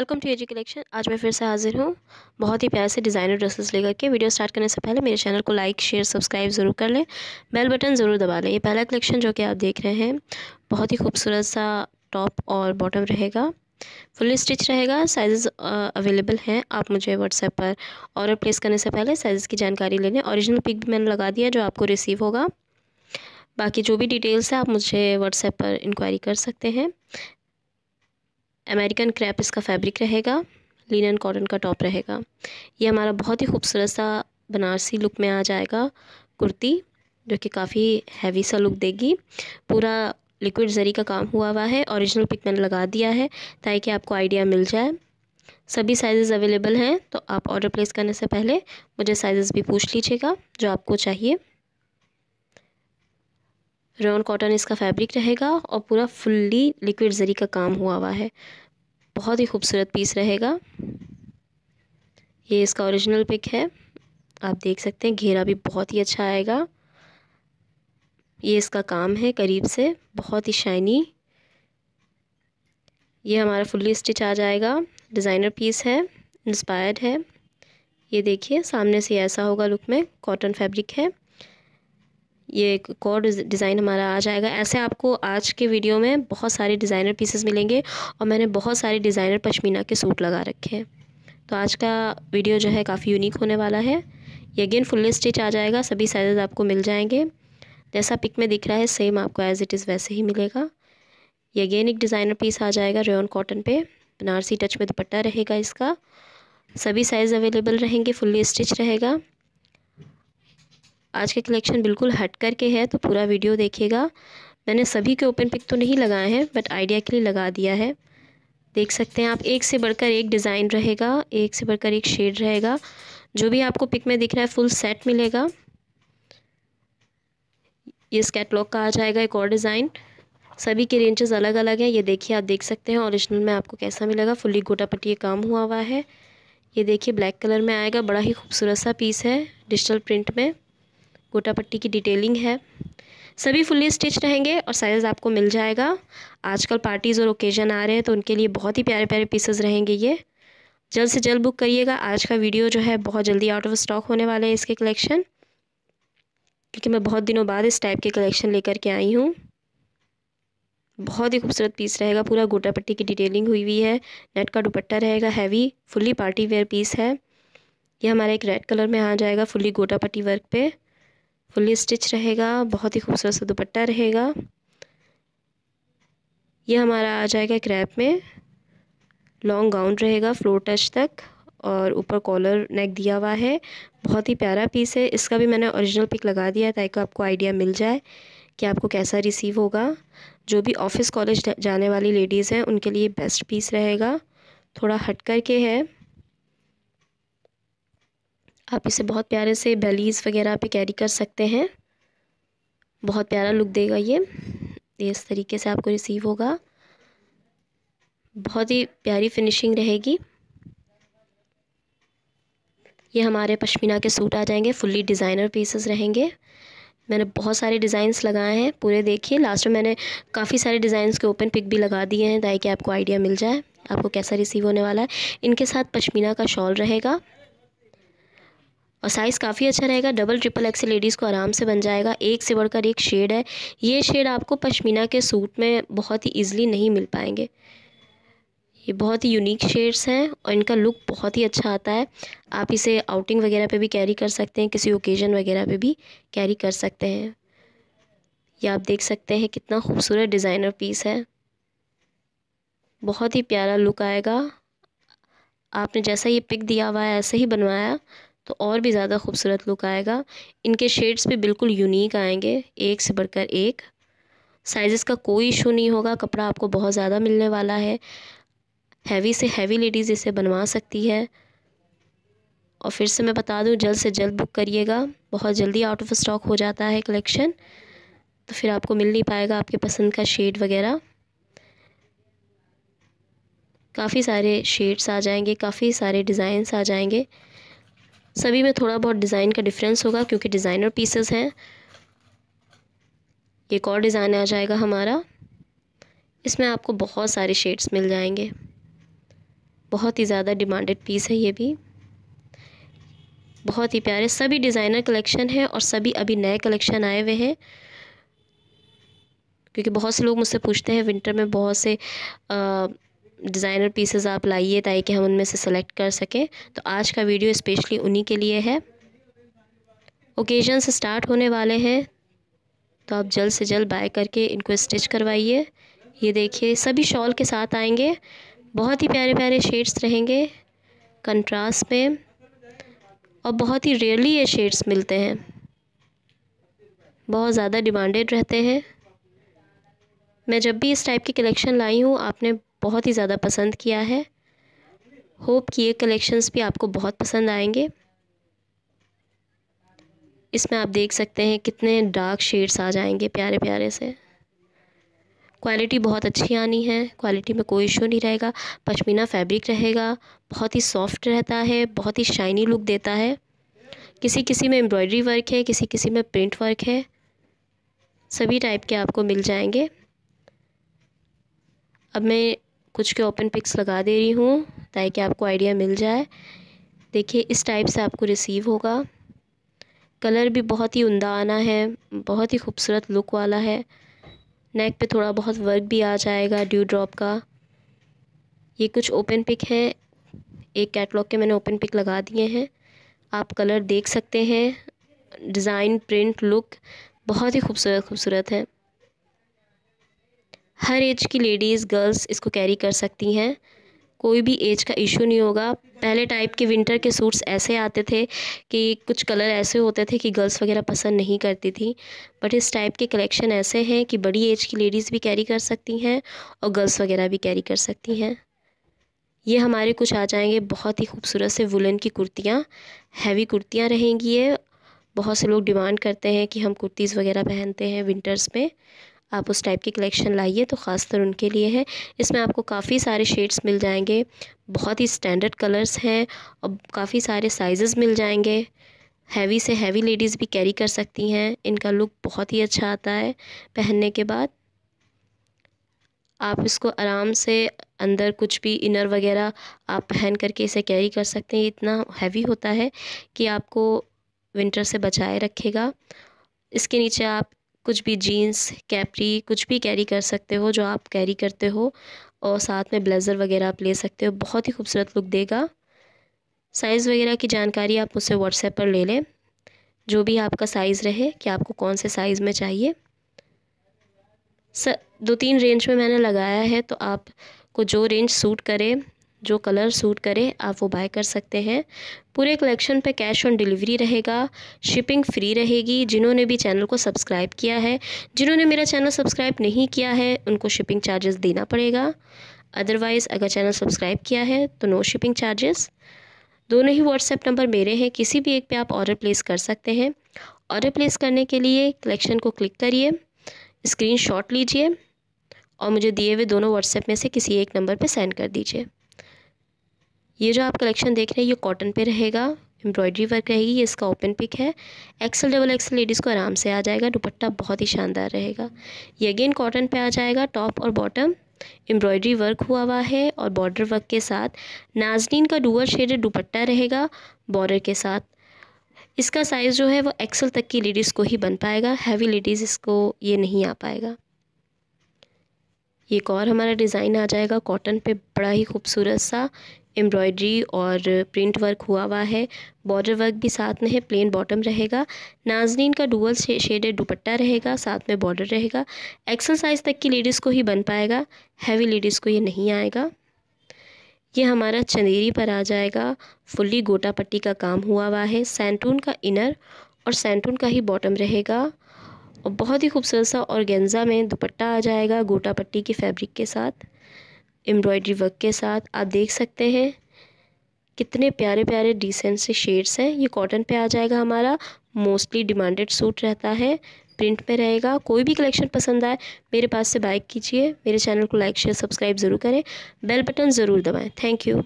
Welcome to A G collection. आज मैं फिर से हाजिर हूँ बहुत ही प्यारे से डिज़ाइनर ड्रेसेस लेकर के। वीडियो स्टार्ट करने से पहले मेरे चैनल को लाइक शेयर सब्सक्राइब ज़रूर कर लें, बेल बटन ज़रूर दबा लें। ये पहला कलेक्शन जो कि आप देख रहे हैं बहुत ही खूबसूरत सा टॉप और बॉटम रहेगा, फुल स्टिच रहेगा। साइजेस अवेलेबल हैं, आप मुझे व्हाट्सएप पर ऑर्डर प्लेस करने से पहले साइज़ की जानकारी ले लें। ओरिजिनल पिक भी मैंने लगा दिया जो आपको रिसीव होगा। बाकी जो भी डिटेल्स है आप मुझे व्हाट्सएप पर इंक्वायरी कर सकते हैं। अमेरिकन क्रैप इसका फैब्रिक रहेगा, लिनन कॉटन का टॉप रहेगा। ये हमारा बहुत ही खूबसूरत सा बनारसी लुक में आ जाएगा कुर्ती, जो कि काफ़ी हैवी सा लुक देगी। पूरा लिक्विड जरी का काम हुआ है। ओरिजिनल पिक मैंने लगा दिया है ताकि आपको आइडिया मिल जाए। सभी साइजेस अवेलेबल हैं, तो आप ऑर्डर प्लेस करने से पहले मुझे साइजेस भी पूछ लीजिएगा जो आपको चाहिए। रेयन कॉटन इसका फैब्रिक रहेगा और पूरा फुल्ली लिक्विड जरी का काम हुआ है। बहुत ही खूबसूरत पीस रहेगा। ये इसका ओरिजिनल पिक है, आप देख सकते हैं। घेरा भी बहुत ही अच्छा आएगा। ये इसका काम है करीब से, बहुत ही शाइनी। ये हमारा फुल्ली स्टिच आ जाएगा। डिज़ाइनर पीस है, इंस्पायर्ड है। ये देखिए सामने से ऐसा होगा लुक में। कॉटन फैब्रिक है। ये एक कोड डिज़ाइन हमारा आ जाएगा। ऐसे आपको आज के वीडियो में बहुत सारे डिज़ाइनर पीसेस मिलेंगे और मैंने बहुत सारे डिज़ाइनर पश्मीना के सूट लगा रखे हैं, तो आज का वीडियो जो है काफ़ी यूनिक होने वाला है। ये अगेन फुल स्टिच आ जाएगा। सभी साइजेस आपको मिल जाएंगे। जैसा पिक में दिख रहा है सेम आपको एज़ इट इज़ वैसे ही मिलेगा। ये अगेन एक डिज़ाइनर पीस आ जाएगा रेयन कॉटन पे। बनारसी टच में दुपट्टा रहेगा इसका। सभी साइज़ अवेलेबल रहेंगे, फुल्ली स्टिच रहेगा। आज के कलेक्शन बिल्कुल हट करके है, तो पूरा वीडियो देखिएगा। मैंने सभी के ओपन पिक तो नहीं लगाए हैं, बट आइडिया के लिए लगा दिया है। देख सकते हैं आप, एक से बढ़कर एक डिज़ाइन रहेगा, एक से बढ़कर एक शेड रहेगा। जो भी आपको पिक में दिख रहा है फुल सेट मिलेगा। ये इस कैटलॉग का आ जाएगा एक और डिज़ाइन। सभी के रेंजेस अलग अलग हैं। ये देखिए आप देख सकते हैं ओरिजिनल में आपको कैसा मिलेगा। फुल्ली गोटापट्टी काम हुआ है। ये देखिए ब्लैक कलर में आएगा। बड़ा ही खूबसूरत सा पीस है। डिजिटल प्रिंट में गोटा पट्टी की डिटेलिंग है। सभी फुल्ली स्टिच रहेंगे और साइज़ आपको मिल जाएगा। आजकल पार्टीज़ और ओकेजन आ रहे हैं, तो उनके लिए बहुत ही प्यारे प्यारे पीसेस रहेंगे। ये जल्द से जल्द बुक करिएगा। आज का वीडियो जो है बहुत जल्दी आउट ऑफ स्टॉक होने वाला है इसके कलेक्शन, क्योंकि मैं बहुत दिनों बाद इस टाइप के कलेक्शन लेकर के आई हूँ। बहुत ही खूबसूरत पीस रहेगा। पूरा गोटा पट्टी की डिटेलिंग हुई हुई है। नेट का दुपट्टा रहेगा, heavy fully party wear piece है। यह हमारा एक रेड कलर में आ जाएगा, फुल्ली गोटा पट्टी वर्क पे, फुल्ली स्टिच रहेगा। बहुत ही खूबसूरत सा दुपट्टा रहेगा। ये हमारा आ जाएगा क्रैप में। लॉन्ग गाउन रहेगा फ्लोर टच तक और ऊपर कॉलर नेक दिया हुआ है। बहुत ही प्यारा पीस है। इसका भी मैंने ओरिजिनल पिक लगा दिया है ताकि आपको आइडिया मिल जाए कि आपको कैसा रिसीव होगा। जो भी ऑफिस कॉलेज जाने वाली लेडीज़ हैं उनके लिए बेस्ट पीस रहेगा। थोड़ा हट करके है। आप इसे बहुत प्यारे से बेलीज़ वगैरह पे कैरी कर सकते हैं। बहुत प्यारा लुक देगा ये इस तरीके से आपको रिसीव होगा। बहुत ही प्यारी फिनिशिंग रहेगी। ये हमारे पश्मीना के सूट आ जाएंगे, फुल्ली डिज़ाइनर पीसेस रहेंगे। मैंने बहुत सारे डिज़ाइंस लगाए हैं, पूरे देखिए। लास्ट में मैंने काफ़ी सारे डिज़ाइंस के ओपन पिक भी लगा दिए हैं ताकि आपको आइडिया मिल जाए आपको कैसा रिसीव होने वाला है। इनके साथ पश्मीना का शॉल रहेगा और साइज़ काफ़ी अच्छा रहेगा। डबल ट्रिपल एक्सेल लेडीज़ को आराम से बन जाएगा। एक से बढ़कर एक शेड है। ये शेड आपको पश्मीना के सूट में बहुत ही ईजिली नहीं मिल पाएंगे। ये बहुत ही यूनिक शेड्स हैं और इनका लुक बहुत ही अच्छा आता है। आप इसे आउटिंग वगैरह पे भी कैरी कर सकते हैं, किसी ओकेजन वगैरह पे भी कैरी कर सकते हैं। ये आप देख सकते हैं कितना खूबसूरत डिज़ाइनर पीस है। बहुत ही प्यारा लुक आएगा। आपने जैसा ये पिक दिया हुआ है ऐसे ही बनवाया तो और भी ज़्यादा खूबसूरत लुक आएगा। इनके शेड्स भी बिल्कुल यूनिक आएंगे, एक से बढ़कर एक। साइज़ेस का कोई इशू नहीं होगा। कपड़ा आपको बहुत ज़्यादा मिलने वाला है। हैवी से हैवी लेडीज़ इसे बनवा सकती है। और फिर से मैं बता दूं, जल्द से जल्द बुक करिएगा। बहुत जल्दी आउट ऑफ स्टॉक हो जाता है कलेक्शन, तो फिर आपको मिल नहीं पाएगा आपके पसंद का शेड वगैरह। काफ़ी सारे शेड्स आ जाएंगे, काफ़ी सारे डिज़ाइंस आ जाएंगे। सभी में थोड़ा बहुत डिज़ाइन का डिफरेंस होगा क्योंकि डिज़ाइनर पीसेस हैं। एक और डिज़ाइन आ जाएगा हमारा, इसमें आपको बहुत सारे शेड्स मिल जाएंगे। बहुत ही ज़्यादा डिमांडेड पीस है ये भी, बहुत ही प्यारे। सभी डिज़ाइनर कलेक्शन है और सभी अभी नए कलेक्शन आए हुए हैं, क्योंकि बहुत से लोग मुझसे पूछते हैं विंटर में बहुत से डिज़ाइनर पीसेस आप लाइए ताकि हम उनमें से सेलेक्ट कर सकें, तो आज का वीडियो स्पेशली उन्हीं के लिए है। ओकेजन्स स्टार्ट होने वाले हैं तो आप जल्द से जल्द बाय करके इनको स्टिच करवाइए। ये देखिए सभी शॉल के साथ आएंगे, बहुत ही प्यारे प्यारे शेड्स रहेंगे कंट्रास्ट में, और बहुत ही रेयरली ये शेड्स मिलते हैं, बहुत ज़्यादा डिमांडेड रहते हैं। मैं जब भी इस टाइप की कलेक्शन लाई हूँ आपने बहुत ही ज़्यादा पसंद किया है। होप कि ये कलेक्शंस भी आपको बहुत पसंद आएंगे। इसमें आप देख सकते हैं कितने डार्क शेड्स आ जाएंगे प्यारे प्यारे से। क्वालिटी बहुत अच्छी आनी है, क्वालिटी में कोई इशू नहीं रहेगा। पश्मीना फैब्रिक रहेगा, बहुत ही सॉफ्ट रहता है, बहुत ही शाइनी लुक देता है। किसी किसी में एम्ब्रॉयडरी वर्क है, किसी किसी में प्रिंट वर्क है, सभी टाइप के आपको मिल जाएंगे। अब मैं कुछ के ओपन पिक्स लगा दे रही हूँ ताकि आपको आइडिया मिल जाए। देखिए इस टाइप से आपको रिसीव होगा। कलर भी बहुत ही उमदा आना है, बहुत ही खूबसूरत लुक वाला है। नेक पे थोड़ा बहुत वर्क भी आ जाएगा ड्यू ड्रॉप का। ये कुछ ओपन पिक हैं, एक कैटलॉग के मैंने ओपन पिक लगा दिए हैं। आप कलर देख सकते हैं, डिज़ाइन, प्रिंट, लुक बहुत ही खूबसूरत खूबसूरत है। हर एज की लेडीज़, गर्ल्स इसको कैरी कर सकती हैं, कोई भी एज का इशू नहीं होगा। पहले टाइप के विंटर के सूट्स ऐसे आते थे कि कुछ कलर ऐसे होते थे कि गर्ल्स वगैरह पसंद नहीं करती थी, बट इस टाइप के कलेक्शन ऐसे हैं कि बड़ी एज की लेडीज़ भी कैरी कर सकती हैं और गर्ल्स वगैरह भी कैरी कर सकती हैं। ये हमारे कुछ आ जाएंगे बहुत ही खूबसूरत से वुलन की कुर्तियाँ, हैवी कुर्तियाँ रहेंगी ये। बहुत से लोग डिमांड करते हैं कि हम कुर्तीज़ वगैरह पहनते हैं विंटर्स में, आप उस टाइप की कलेक्शन लाइए तो ख़ास तौर उनके लिए है। इसमें आपको काफ़ी सारे शेड्स मिल जाएंगे, बहुत ही स्टैंडर्ड कलर्स हैं और काफ़ी सारे साइजेस मिल जाएंगे। हैवी से हैवी लेडीज़ भी कैरी कर सकती हैं, इनका लुक बहुत ही अच्छा आता है पहनने के बाद। आप इसको आराम से अंदर कुछ भी इनर वगैरह आप पहन करके इसे कैरी कर सकते हैं। इतना हैवी होता है कि आपको विंटर से बचाए रखेगा। इसके नीचे आप कुछ भी जीन्स, कैप्री कुछ भी कैरी कर सकते हो जो आप कैरी करते हो, और साथ में ब्लेज़र वगैरह आप ले सकते हो, बहुत ही खूबसूरत लुक देगा। साइज़ वगैरह की जानकारी आप मुझसे व्हाट्सएप पर ले लें, जो भी आपका साइज़ रहे कि आपको कौन से साइज़ में चाहिए। दो तीन रेंज में मैंने लगाया है, तो आपको जो रेंज सूट करे, जो कलर सूट करे आप वो बाय कर सकते हैं। पूरे कलेक्शन पे कैश ऑन डिलीवरी रहेगा, शिपिंग फ्री रहेगी। जिन्होंने भी चैनल को सब्सक्राइब किया है, जिन्होंने मेरा चैनल सब्सक्राइब नहीं किया है उनको शिपिंग चार्जेस देना पड़ेगा। अदरवाइज़ अगर चैनल सब्सक्राइब किया है तो नो शिपिंग चार्जेस। दोनों ही व्हाट्सएप नंबर मेरे हैं, किसी भी एक पे आप ऑर्डर प्लेस कर सकते हैं। ऑर्डर प्लेस करने के लिए कलेक्शन को क्लिक करिए, स्क्रीनशॉट लीजिए और मुझे दिए हुए दोनों व्हाट्सएप में से किसी एक नंबर पर सेंड कर दीजिए। ये जो आप कलेक्शन देख रहे हैं ये कॉटन पे रहेगा, एम्ब्रॉयडरी वर्क रहेगी। ये इसका ओपन पिक है, एक्सेल डबल एक्सेल लेडीज़ को आराम से आ जाएगा। दुपट्टा बहुत ही शानदार रहेगा, ये अगेन कॉटन पे आ जाएगा। टॉप और बॉटम एम्ब्रॉयडरी वर्क हुआ हुआ है और बॉर्डर वर्क के साथ नाज़नीन का डुअल शेडेड दुपट्टा रहेगा बॉर्डर के साथ। इसका साइज़ जो है वो एक्सेल तक की लेडीज़ को ही बन पाएगा, हैवी लेडीज़ इसको ये नहीं आ पाएगा। ये एक और हमारा डिज़ाइन आ जाएगा कॉटन पे, बड़ा ही खूबसूरत सा एम्ब्रॉयडरी और प्रिंट वर्क हुआ हुआ है, बॉर्डर वर्क भी साथ में है। प्लेन बॉटम रहेगा, नाज़नीन का डुअल शेडेड दुपट्टा रहेगा, साथ में बॉर्डर रहेगा। एक्सेल साइज़ तक की लेडीज़ को ही बन पाएगा, हैवी लेडीज़ को ये नहीं आएगा। ये हमारा चंदेरी पर आ जाएगा, फुल्ली गोटा पट्टी का काम हुआ हुआ है। सैंटून का इनर और सैंटून का ही बॉटम रहेगा और बहुत ही खूबसूरत सा ऑर्गेन्जा में दुपट्टा आ जाएगा गोटा पट्टी की फैब्रिक के साथ, एम्ब्रॉयडरी वर्क के साथ। आप देख सकते हैं कितने प्यारे प्यारे डिसेंट से शेड्स हैं। ये कॉटन पे आ जाएगा, हमारा मोस्टली डिमांडेड सूट रहता है, प्रिंट में रहेगा। कोई भी कलेक्शन पसंद आए मेरे पास से बाय कीजिए। मेरे चैनल को लाइक, शेयर, सब्सक्राइब ज़रूर करें, बेल बटन ज़रूर दबाएं। Thank you.